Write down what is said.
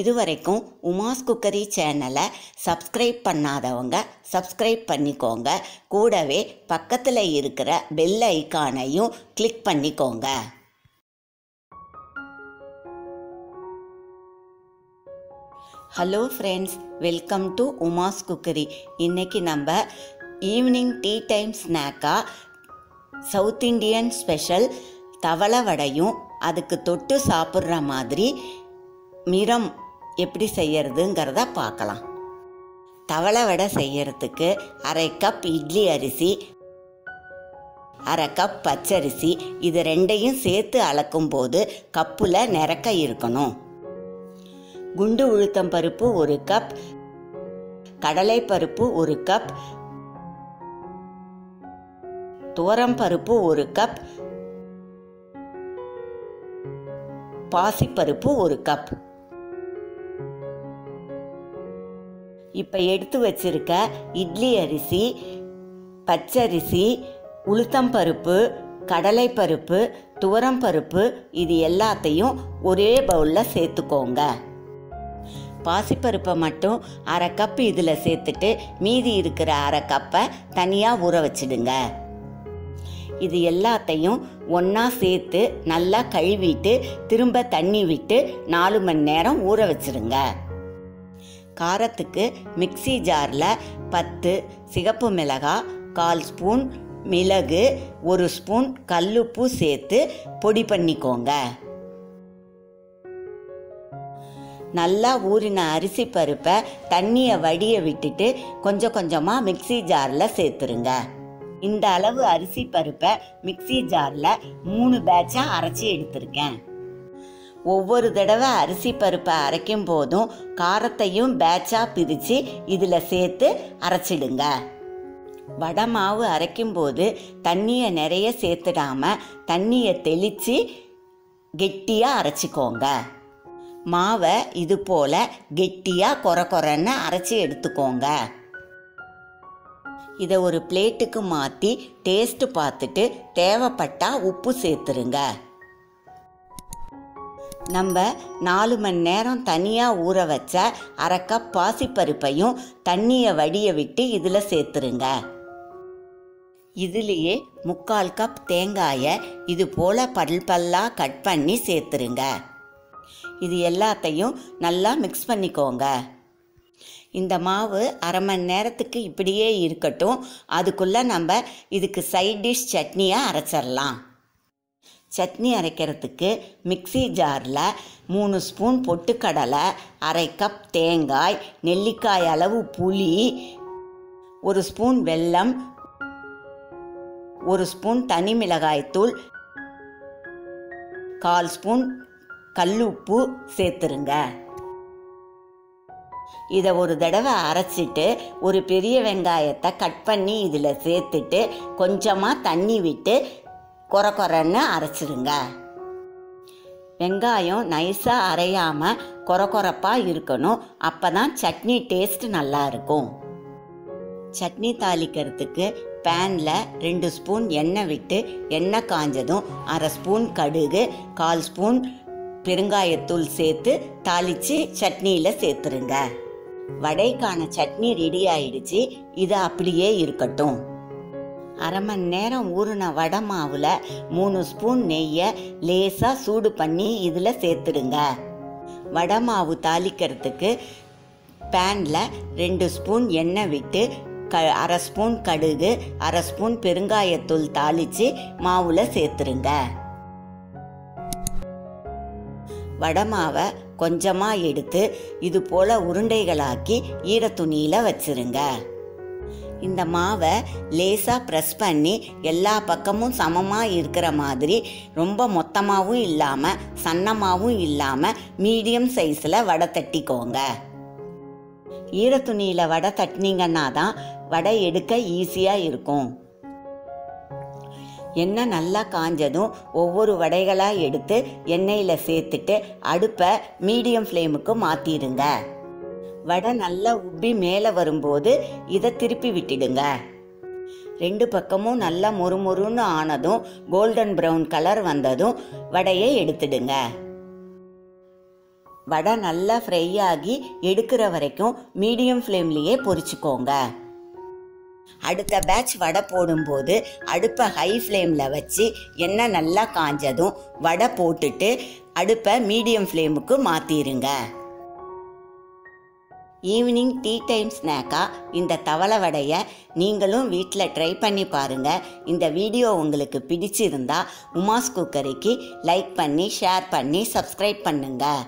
இதுவரைக்கும் உமாஸ் குக்கரி சேனலை சப்ஸ்கிரைப் பண்ணாதவங்க சப்ஸ்கிரைப் பண்ணிக்கோங்க. கூடவே பக்கத்தில் இருக்கிற பெல் ஐக்கானையும் கிளிக் பண்ணிக்கோங்க. Hello friends, welcome to Uma's cookery. இன்றைக்கி நம்ம ஈவினிங் டீ டைம் ஸ்நாக்காக சவுத் இண்டியன் ஸ்பெஷல் தவளை வடையும் அதுக்கு தொட்டு சாப்பிட்ற மாதிரி மிரம் எப்படி செய்யறதுங்கிறத பார்க்கலாம். தவளை வடை செய்யறதுக்கு அரை கப் இட்லி அரிசி, அரை கப் பச்சரிசி, இது ரெண்டையும் சேர்த்து அளக்கும்போது கப்பில் நிறக்க இருக்கணும். குண்டு உளுத்தம் பருப்பு 1 கப், கடலைப்பருப்பு 1 கப், துவரம்பருப்பு 1 கப், பாசிப்பருப்பு 1 கப். இப்போ எடுத்து வச்சிருக்க இட்லி அரிசி, பச்சரிசி, உளுத்தம்பருப்பு, கடலைப்பருப்பு, துவரம்பருப்பு இது எல்லாத்தையும் ஒரே பவுலில் சேர்த்துக்கோங்க. பாசிப்பருப்பை மட்டும் அரை கப்பு இதில் சேர்த்துட்டு மீதி இருக்கிற அரை கப்பை தனியாக ஊற வச்சிடுங்க. இது எல்லாத்தையும் ஒன்றா சேர்த்து நல்லா கழுவிட்டு திரும்ப தண்ணி விட்டு 4 மணி நேரம் ஊற வச்சிடுங்க. காரத்துக்கு மிக்சி ஜாரில் 10 சிகப்பு மிளகாய், 1/4 ஸ்பூன் மிளகு, 1 ஸ்பூன் கல்லுப்பு சேர்த்து பொடி பண்ணிக்கோங்க. நல்லா ஊறின அரிசி பருப்பை தண்ணியை வடிய விட்டுட்டு கொஞ்சம் கொஞ்சமாக மிக்சி ஜாரில் சேர்த்துருங்க. இந்த அளவு அரிசி பருப்பை மிக்சி ஜாரில் 3 பேட்சாக அரைச்சி எடுத்திருக்கேன். ஒவ்வொரு தடவை அரிசி பருப்பை அரைக்கும் போதும் காரத்தையும் பேட்சாக பிரித்து இதில் சேர்த்து அரைச்சிடுங்க. வடை மாவு அரைக்கும் போது தண்ணியை நிறைய சேர்த்துடாமல் தண்ணியை தெளித்து கெட்டியாக அரைச்சிக்கோங்க. மாவை இது போல் கெட்டியாக கொரன்னு அரைச்சி எடுத்துக்கோங்க. இதை ஒரு பிளேட்டுக்கு மாற்றி டேஸ்ட்டு பார்த்துட்டு தேவைப்பட்டால் உப்பு சேர்த்துருங்க. நம்ம 4 மணி நேரம் தனியாக ஊற வச்ச அரை கப் பாசிப்பருப்பையும் தண்ணியை வடிய விட்டு இதில் சேர்த்துருங்க. இதுலேயே 3/4 கப் தேங்காயை இது போல் பல்லாக கட் பண்ணி சேர்த்துருங்க. இது எல்லாத்தையும் நல்லா மிக்ஸ் பண்ணிக்கோங்க. இந்த மாவு அரை மணி நேரத்துக்கு இப்படியே இருக்கட்டும். அதுக்குள்ளே நம்ம இதுக்கு சைட் டிஷ் சட்னியாக அரைச்சிடலாம். சட்னி அரைக்கிறதுக்கு மிக்சி ஜாரில் 3 ஸ்பூன் பொட்டுக்கடலை, 1/2 கப் தேங்காய், நெல்லிக்காய் அளவு புளி, 1 ஸ்பூன் வெல்லம், 1 ஸ்பூன் தனி மிளகாய்த்தூள், 1/4 ஸ்பூன் கல்லுப்பு சேர்த்துருங்க. இதை ஒரு தடவை அரைச்சிட்டு ஒரு பெரிய வெங்காயத்தை கட் பண்ணி இதில் சேர்த்துட்டு கொஞ்சமாக தண்ணி விட்டு கொரன்னு அரைச்சிடுங்க. வெங்காயம் நைஸாக அரையாமல் கொரப்பாக இருக்கணும். அப்போ தான் சட்னி டேஸ்ட் நல்லா இருக்கும். சட்னி தாளிக்கிறதுக்கு பேனில் 2 ஸ்பூன் எண்ணெய் விட்டு எண்ணெய் காஞ்சதும் 1/2 ஸ்பூன் கடுகு, 1/4 ஸ்பூன் பெருங்காயத்தூள் சேர்த்து தாளித்து சட்னியில் சேர்த்துருங்க. வடைக்கான சட்னி ரெடி ஆயிடுச்சு. இது அப்படியே இருக்கட்டும். அரை மணி நேரம் ஊறின வடை மாவில் 3 ஸ்பூன் நெய்யை லேசாக சூடு பண்ணி இதில் சேர்த்துடுங்க. வடை மாவு தாளிக்கிறதுக்கு பேனில் 2 ஸ்பூன் எண்ணெய் விட்டு 1/2 ஸ்பூன் கடுகு, 1/2 ஸ்பூன் பெருங்காயத்தூள் தாளித்து மாவில் சேர்த்துருங்க. வடை மாவை கொஞ்சமாக எடுத்து இது போல் உருண்டைகளாக்கி ஈரத்துணியில் வச்சுருங்க. இந்த மாவை லேசாக ப்ரெஸ் பண்ணி எல்லா பக்கமும் சமமாக இருக்கிற மாதிரி ரொம்ப மொத்தமாகவும் இல்லாமல் சன்னமாகவும் இல்லாமல் மீடியம் சைஸில் வடை தட்டிக்கோங்க. ஈரத்துணியில் வடை தட்டினீங்கன்னா தான் வடை எடுக்க ஈஸியாக இருக்கும். எண்ணெய் நல்லா காஞ்சதும் ஒவ்வொரு வடைகளாக எடுத்து எண்ணெயில் சேர்த்துட்டு அடுப்பை மீடியம் ஃப்ளேமுக்கு மாற்றிடுங்க. வடை நல்லா உப்பி மேலே வரும்போது இதை திருப்பி விட்டுடுங்க. 2 பக்கமும் நல்லா மொறுமொறுன்னு ஆனதும் கோல்டன் ப்ரௌன் கலர் வந்ததும் வடையை எடுத்துடுங்க. वड़ा नल्ला फ्राई आगी एडुक्कुर वरैक्कुम मीडियम फ्लेम्लिये पोरिच्चुकोंगा। अडुत्ता बैच वड़ा पोडुम्बोदु अडुप्पै हाई फ्लेम्ल वच्चु एण्णै नल्ला कांजदुम वड़ा पोट्टुट्टु अडुप्पै मीडियम फ्लेमुक्कु मात्तिरुंगा। ஈவினிங் டீ டைம் ஸ்நாக்காக இந்த தவளை வடையை நீங்களும் வீட்டில் ட்ரை பண்ணி பாருங்கள்। இந்த வீடியோ உங்களுக்கு பிடிச்சிருந்தா உமாஸ் குக்கரிக்கு லைக் பண்ணி ஷேர் பண்ணி சப்ஸ்கிரைப் பண்ணுங்கள்।